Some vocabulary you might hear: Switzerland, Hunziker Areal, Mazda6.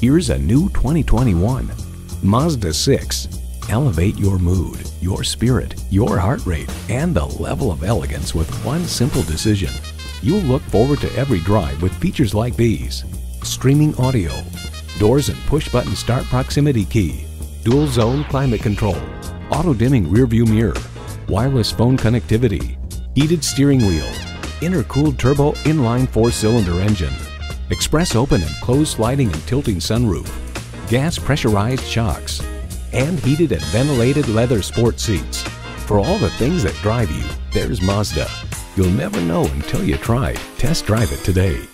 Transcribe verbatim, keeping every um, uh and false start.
Here's a new twenty twenty-one Mazda six. Elevate your mood, your spirit, your heart rate, and the level of elegance with one simple decision. You'll look forward to every drive with features like these: streaming audio, doors and push-button start proximity key, dual-zone climate control, auto-dimming rear-view mirror, wireless phone connectivity, heated steering wheel, intercooled turbo inline four-cylinder engine, express open and closed sliding and tilting sunroof, gas pressurized shocks, and heated and ventilated leather sport seats. For all the things that drive you, there's Mazda. You'll never know until you try. Test drive it today.